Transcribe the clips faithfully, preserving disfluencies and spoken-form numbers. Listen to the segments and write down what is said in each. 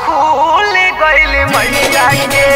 फूल गइल मैया के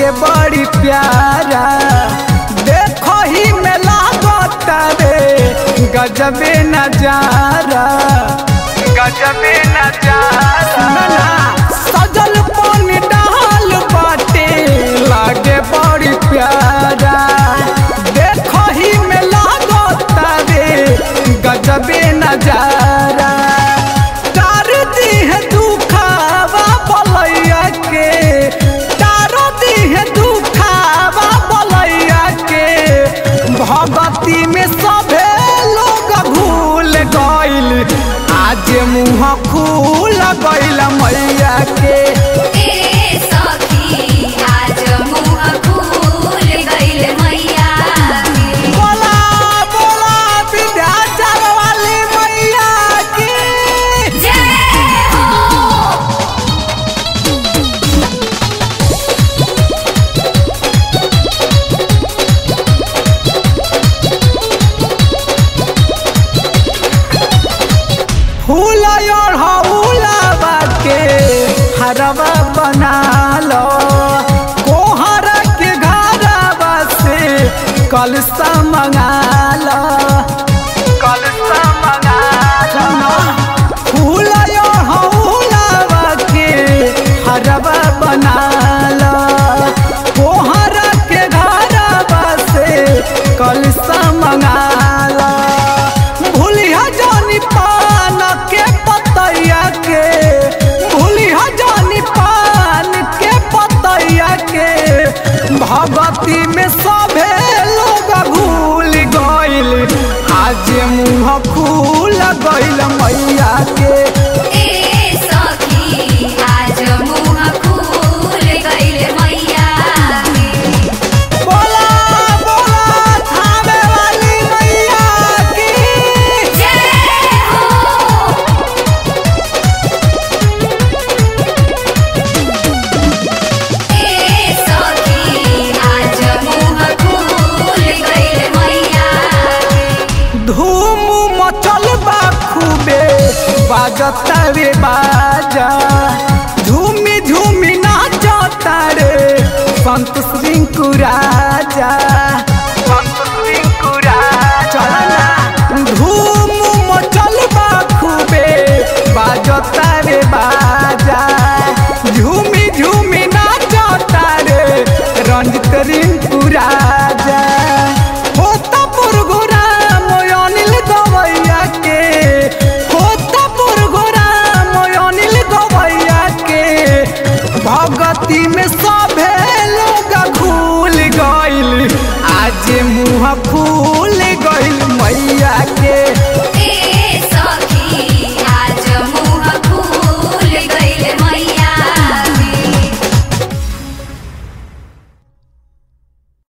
के बड़ी प्यारा देखो ही में लागत रे गजबे नजारा गजबे नजारा सजल पानी डाल बाटे लागे बड़ी प्यारा देखो ही में लागत रे गजबे नजारा मुँह खुल गइल मैया के हरवा बना लो कोहर के घरवा से कलसा मंगा लो कलसा मंगा लो फूल हौलावा के हरवा बना लो कोहर के घरवा से कलसा मंगा लो भूलिया जानी पान के पतैया के भगती में सभे लोग भूल गइल आज मुँह खुल गइल मैया के ए सखी आज मुँह खुल गइल मैया के बोला बोला थामे वाली मैया की जय हो ए सखी बाजता रे बाजा झूमी झूमी नाचता रे संत रिंकू राजा संत रिंकू राजा धूम मचलबा खूबे बाजता रे बाजा झूमी झूमी नाचता रे रंजित रिंकू राजा।